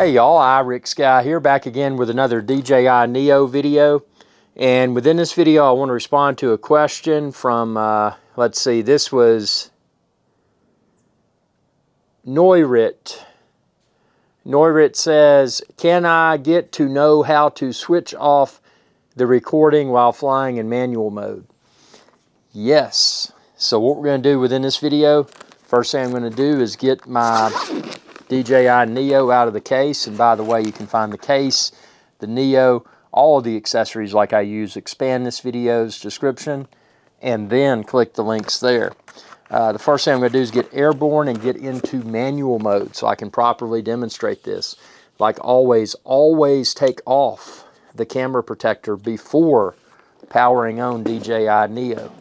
Hey y'all, IrixGuy here, back again with another DJI Neo video. And within this video, I want to respond to a question from, let's see, this was Noirit. Noirit says, can I get to know how to switch off the recording while flying in manual mode? Yes. So what we're going to do within this video, first thing I'm going to do is get my DJI Neo out of the case. And by the way, you can find the case, the Neo, all of the accessories like I use. Expand this video's description and then click the links there. The first thing I'm going to do is get airborne and get into manual mode so I can properly demonstrate this. Like always, always take off the camera protector before powering on DJI Neo.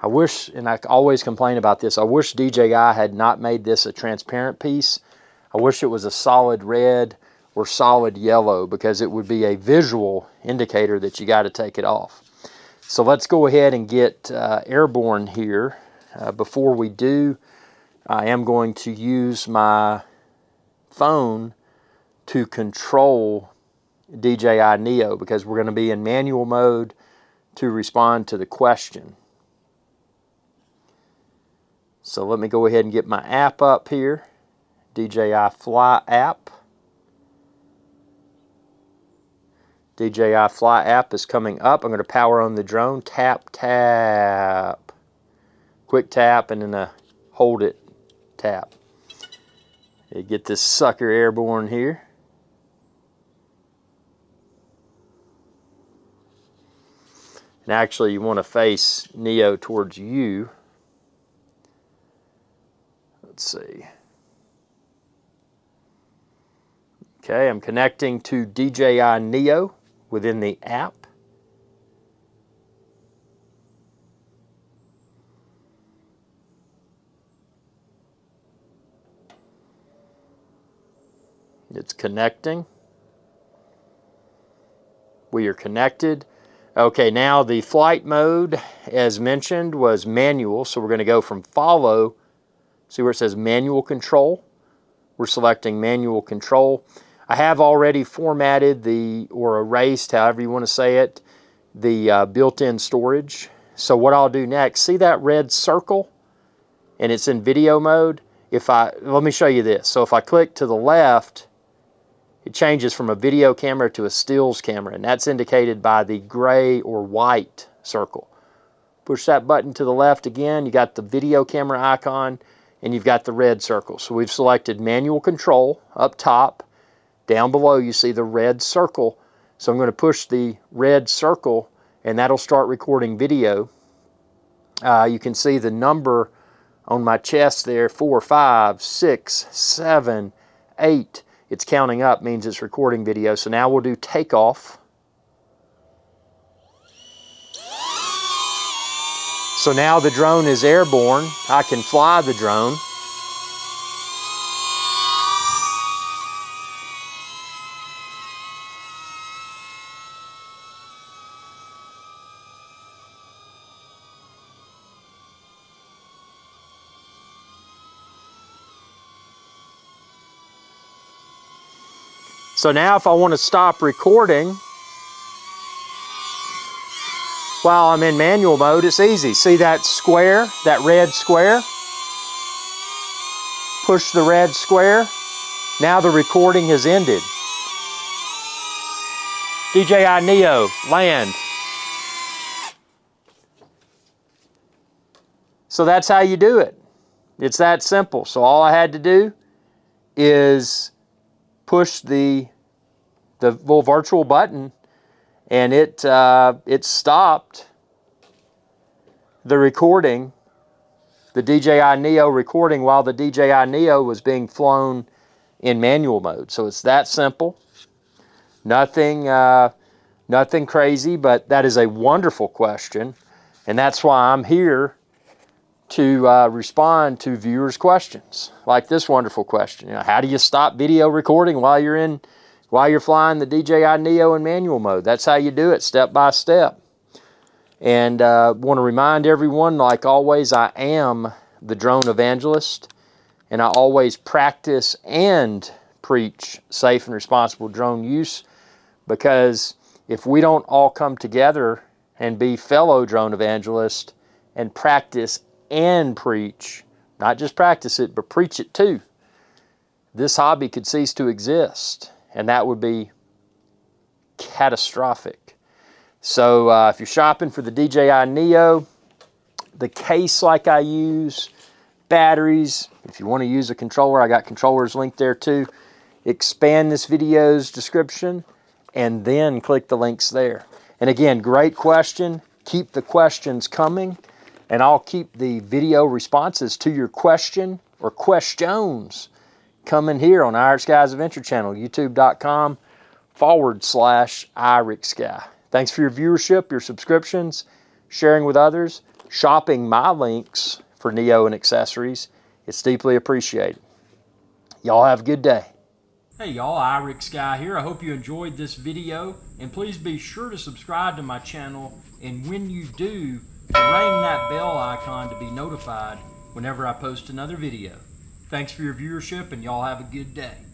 I wish, and I always complain about this, I wish DJI had not made this a transparent piece. I wish it was a solid red or solid yellow, because it would be a visual indicator that you got to take it off. So let's go ahead and get airborne here. Before we do, I am going to use my phone to control DJI Neo, because we're going to be in manual mode to respond to the question. So let me go ahead and get my app up here, DJI Fly app. DJI Fly app is coming up. I'm going to power on the drone, tap, quick tap, and then a hold it, tap. You get this sucker airborne here. And actually you want to face Neo towards you. Let's see. Okay, I'm connecting to DJI Neo within the app. It's connecting. We are connected. Okay, now the flight mode, as mentioned, was manual, so we're going to go from follow. See where it says manual control? We're selecting manual control. I have already formatted or erased, however you want to say it, the built-in storage. So what I'll do next, see that red circle? And it's in video mode. Let me show you this. So if I click to the left, it changes from a video camera to a stills camera, and that's indicated by the gray or white circle. Push that button to the left again, you got the video camera icon, and you've got the red circle. So we've selected manual control up top. Down below you see the red circle. So I'm going to push the red circle and that'll start recording video. You can see the number on my chest there, 4, 5, 6, 7, 8. It's counting up, means it's recording video. So now we'll do takeoff. So now the drone is airborne. I can fly the drone. So now if I want to stop recording, while I'm in manual mode, it's easy. See that square, that red square? Push the red square. Now the recording has ended. DJI Neo, land. So that's how you do it. It's that simple. So all I had to do is push the little virtual button, and it stopped the recording, the DJI Neo recording, while the DJI Neo was being flown in manual mode. So it's that simple. Nothing crazy, but that is a wonderful question, and that's why I'm here to respond to viewers' questions, like this wonderful question. You know, how do you stop video recording while you're in? While you're flying the DJI Neo in manual mode? That's how you do it, step by step. And I want to remind everyone, like always, I am the drone evangelist, and I always practice and preach safe and responsible drone use, because if we don't all come together and be fellow drone evangelists and practice and preach, not just practice it, but preach it too, this hobby could cease to exist, and that would be catastrophic. So if you're shopping for the DJI Neo, the case like I use, batteries, if you want to use a controller, I got controllers linked there too. Expand this video's description and then click the links there. And again, great question. Keep the questions coming, and I'll keep the video responses to your question or questions coming here on IrixGuy's Adventure Channel, youtube.com/IrixGuy. Thanks for your viewership, your subscriptions, sharing with others, shopping my links for Neo and accessories. It's deeply appreciated. Y'all have a good day. Hey y'all, IrixGuy here. I hope you enjoyed this video, and please be sure to subscribe to my channel, and when you do, ring that bell icon to be notified whenever I post another video. Thanks for your viewership, and y'all have a good day.